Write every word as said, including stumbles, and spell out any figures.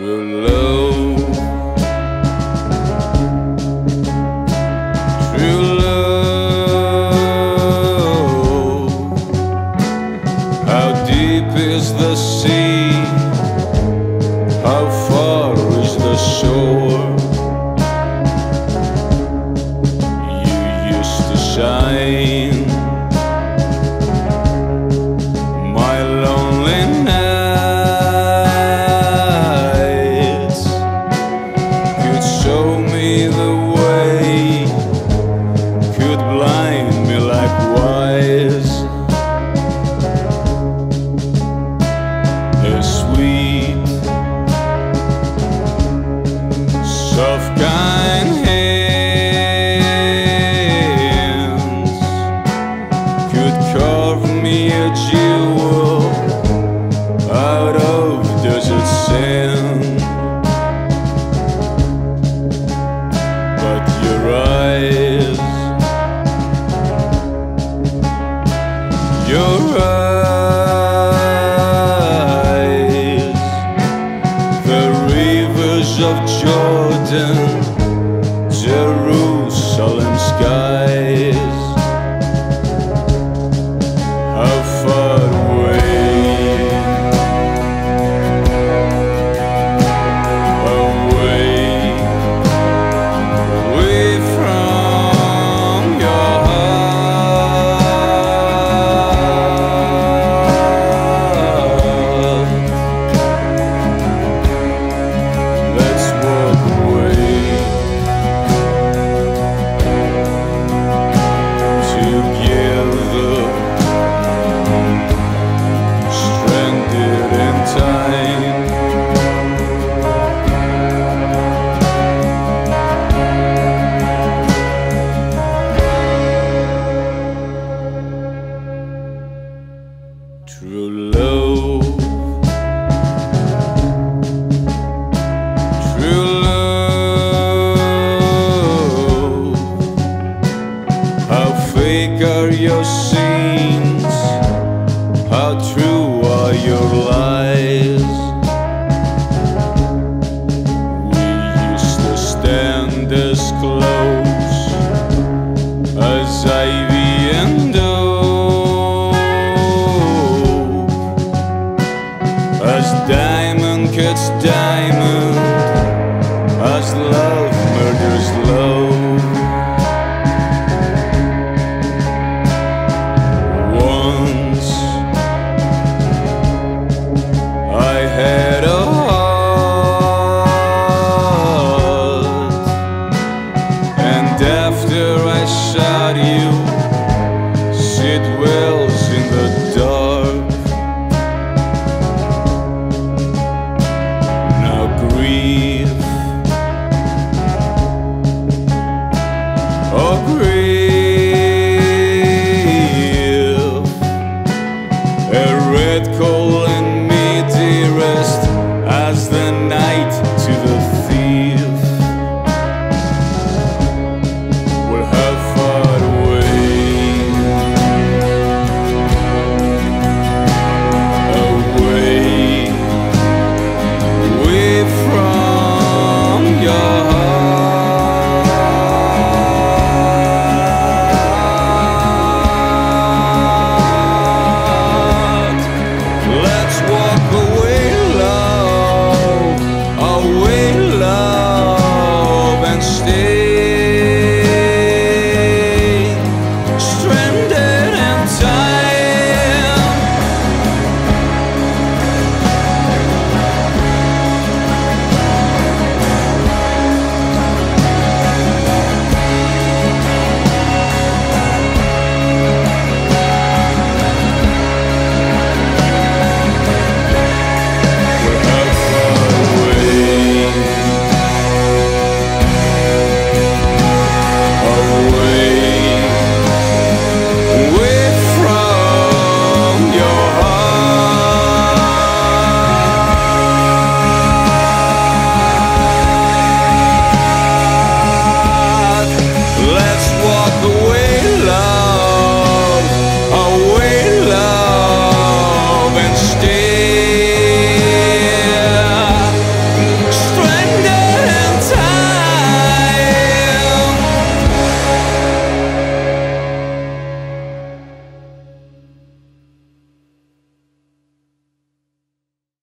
for love. True love. How deep is the sea? How far is the shore? You used to shine. Jerusalem skies, how far away, away, away from your heart. Let's walk away. True love, true love. How fake are your scenes? How true are your lies? We used to stand this close.